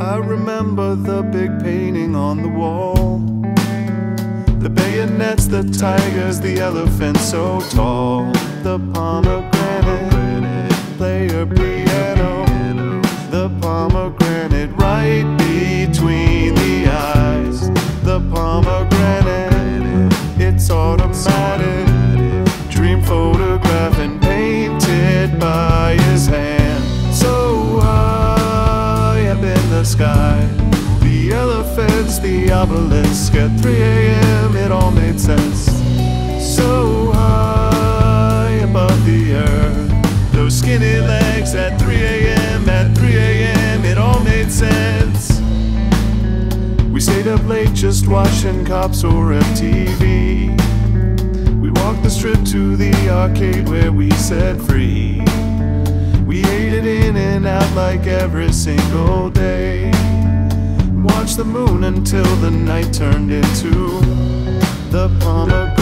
I remember the big painting on the wall, the bayonets, the tigers, the elephant so tall, the pomegranate, player piano, the pomegranate right between the eyes, the pomegranate, it's automatic, dream photograph and painted by his hand. So high up in the sky, the elephants, the obelisk, at 3 AM it all made sense. So high above the earth, those skinny legs at 3 AM, at 3 AM it all made sense. We stayed up late just watching cops or MTV. We walked the strip to the arcade where we set free. We ate it in and out like every single day. Watched the moon until the night turned into the pomegranate.